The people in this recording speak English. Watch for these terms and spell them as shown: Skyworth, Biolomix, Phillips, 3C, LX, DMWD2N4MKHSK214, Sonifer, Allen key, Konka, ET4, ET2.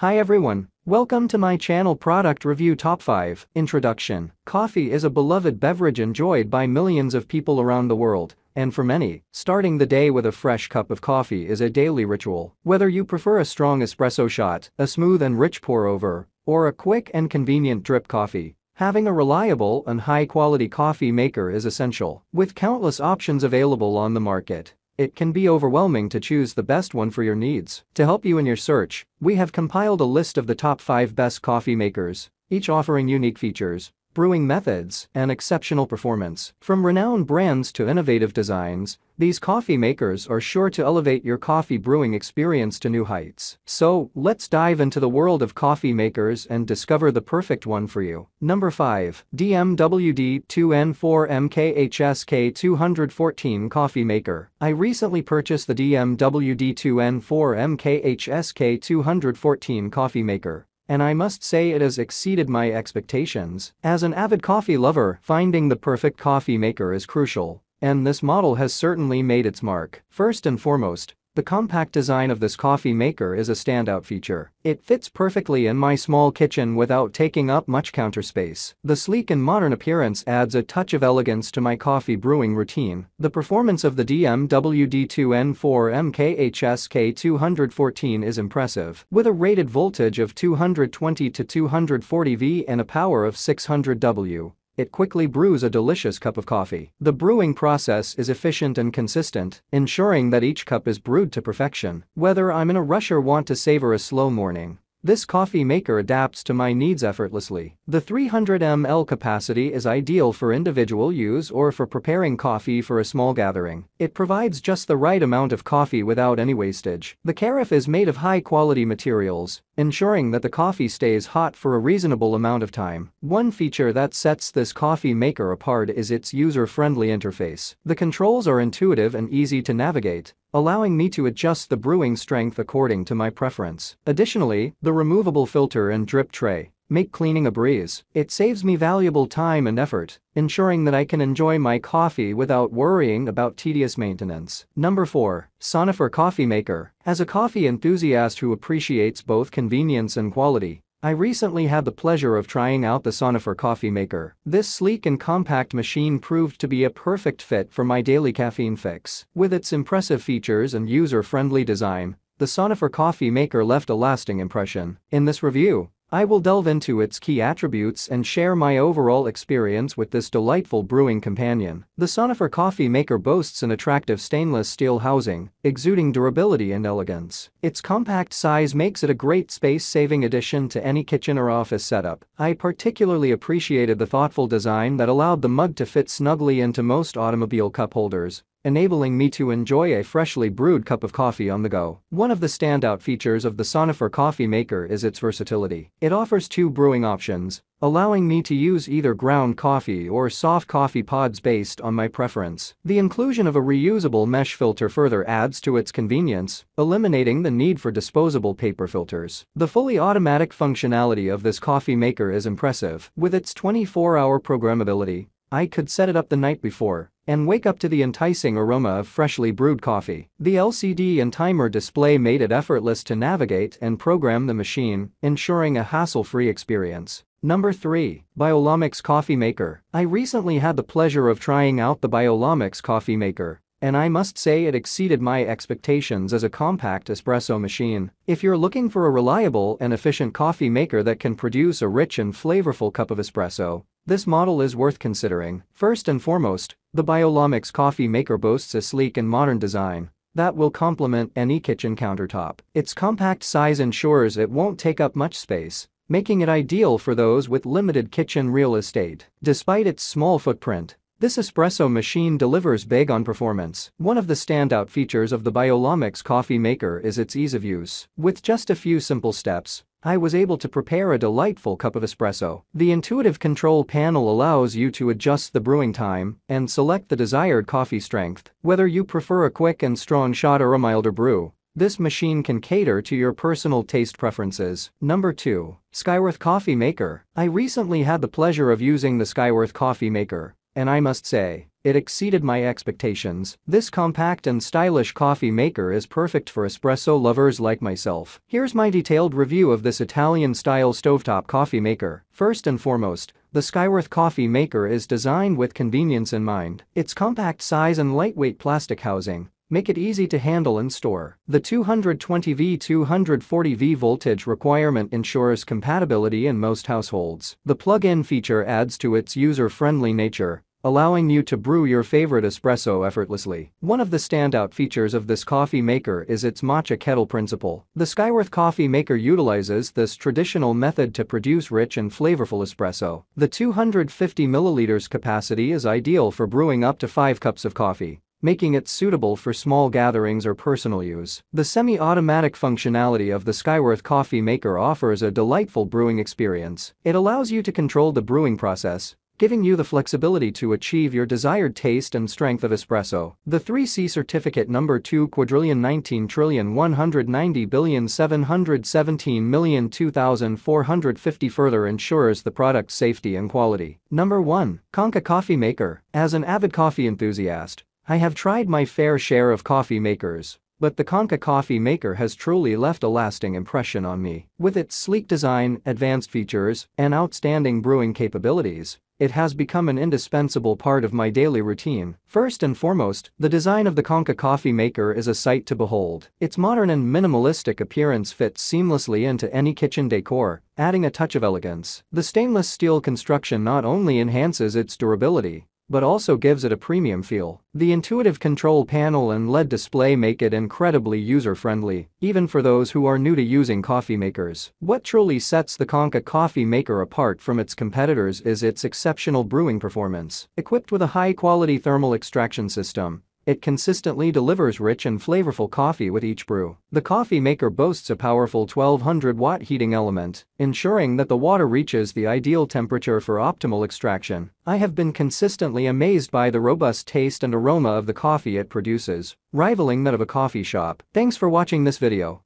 Hi everyone, welcome to my channel. Product Review Top 5. Introduction. Coffee is a beloved beverage enjoyed by millions of people around the world, and for many, starting the day with a fresh cup of coffee is a daily ritual. Whether you prefer a strong espresso shot, a smooth and rich pour-over, or a quick and convenient drip coffee, having a reliable and high-quality coffee maker is essential. With countless options available on the market, it can be overwhelming to choose the best one for your needs. To help you in your search, we have compiled a list of the top 5 best coffee makers, each offering unique features, brewing methods, and exceptional performance. From renowned brands to innovative designs, these coffee makers are sure to elevate your coffee brewing experience to new heights. So, let's dive into the world of coffee makers and discover the perfect one for you. Number 5. DMWD2N4MKHSK214 Coffee Maker. I recently purchased the DMWD2N4MKHSK214 coffee maker, and I must say it has exceeded my expectations. As an avid coffee lover, finding the perfect coffee maker is crucial, and this model has certainly made its mark. First and foremost, the compact design of this coffee maker is a standout feature. It fits perfectly in my small kitchen without taking up much counter space. The sleek and modern appearance adds a touch of elegance to my coffee brewing routine. The performance of the DMWD2N4MKHSK214 is impressive. With a rated voltage of 220 to 240 V and a power of 600 W, it quickly brews a delicious cup of coffee. The brewing process is efficient and consistent, ensuring that each cup is brewed to perfection. Whether I'm in a rush or want to savor a slow morning, this coffee maker adapts to my needs effortlessly. The 300 ml capacity is ideal for individual use or for preparing coffee for a small gathering. It provides just the right amount of coffee without any wastage. The carafe is made of high-quality materials, ensuring that the coffee stays hot for a reasonable amount of time. One feature that sets this coffee maker apart is its user-friendly interface. The controls are intuitive and easy to navigate, allowing me to adjust the brewing strength according to my preference. Additionally, the removable filter and drip tray make cleaning a breeze. It saves me valuable time and effort, ensuring that I can enjoy my coffee without worrying about tedious maintenance. Number 4. Sonifer Coffee Maker. As a coffee enthusiast who appreciates both convenience and quality, I recently had the pleasure of trying out the Sonifer coffee maker. This sleek and compact machine proved to be a perfect fit for my daily caffeine fix. With its impressive features and user-friendly design, the Sonifer coffee maker left a lasting impression. In this review, I will delve into its key attributes and share my overall experience with this delightful brewing companion. The Sonifer coffee maker boasts an attractive stainless steel housing, exuding durability and elegance. Its compact size makes it a great space-saving addition to any kitchen or office setup. I particularly appreciated the thoughtful design that allowed the mug to fit snugly into most automobile cup holders, enabling me to enjoy a freshly brewed cup of coffee on the go. One of the standout features of the Sonifer coffee maker is its versatility. It offers 2 brewing options, allowing me to use either ground coffee or soft coffee pods based on my preference. The inclusion of a reusable mesh filter further adds to its convenience, eliminating the need for disposable paper filters. The fully automatic functionality of this coffee maker is impressive. With its 24-hour programmability, I could set it up the night before and wake up to the enticing aroma of freshly brewed coffee. The LCD and timer display made it effortless to navigate and program the machine, ensuring a hassle-free experience. Number 3. Biolomix Coffee Maker. I recently had the pleasure of trying out the Biolomix coffee maker, and I must say it exceeded my expectations as a compact espresso machine. If you're looking for a reliable and efficient coffee maker that can produce a rich and flavorful cup of espresso, this model is worth considering. First and foremost, the Biolomix coffee maker boasts a sleek and modern design that will complement any kitchen countertop. Its compact size ensures it won't take up much space, making it ideal for those with limited kitchen real estate. Despite its small footprint, this espresso machine delivers big on performance. One of the standout features of the Biolomix coffee maker is its ease of use. With just a few simple steps, I was able to prepare a delightful cup of espresso. The intuitive control panel allows you to adjust the brewing time and select the desired coffee strength. Whether you prefer a quick and strong shot or a milder brew, this machine can cater to your personal taste preferences. Number 2. Skyworth Coffee Maker. I recently had the pleasure of using the Skyworth coffee maker, and I must say, It exceeded my expectations. This compact and stylish coffee maker is perfect for espresso lovers like myself. Here's my detailed review of this Italian-style stovetop coffee maker. First and foremost, the Skyworth coffee maker is designed with convenience in mind. Its compact size and lightweight plastic housing make it easy to handle and store. The 220V-240V voltage requirement ensures compatibility in most households. The plug-in feature adds to its user-friendly nature, allowing you to brew your favorite espresso effortlessly. One of the standout features of this coffee maker is its matcha kettle principle. The Skyworth coffee maker utilizes this traditional method to produce rich and flavorful espresso. The 250 milliliters capacity is ideal for brewing up to 5 cups of coffee, making it suitable for small gatherings or personal use. The semi-automatic functionality of the Skyworth coffee maker offers a delightful brewing experience. It allows you to control the brewing process, giving you the flexibility to achieve your desired taste and strength of espresso. The 3C certificate number 2,019,190,717,002,450 further ensures the product's safety and quality. Number 1. Konka coffee maker. As an avid coffee enthusiast, I have tried my fair share of coffee makers, but the Konka coffee maker has truly left a lasting impression on me. With its sleek design, advanced features, and outstanding brewing capabilities, it has become an indispensable part of my daily routine. First and foremost, the design of the Konka coffee maker is a sight to behold. Its modern and minimalistic appearance fits seamlessly into any kitchen decor, adding a touch of elegance. The stainless steel construction not only enhances its durability, but also gives it a premium feel. The intuitive control panel and LED display make it incredibly user-friendly, even for those who are new to using coffee makers. What truly sets the Konka coffee maker apart from its competitors is its exceptional brewing performance. Equipped with a high-quality thermal extraction system, it consistently delivers rich and flavorful coffee with each brew. The coffee maker boasts a powerful 1200-watt heating element, ensuring that the water reaches the ideal temperature for optimal extraction. I have been consistently amazed by the robust taste and aroma of the coffee it produces, rivaling that of a coffee shop. Thanks for watching this video.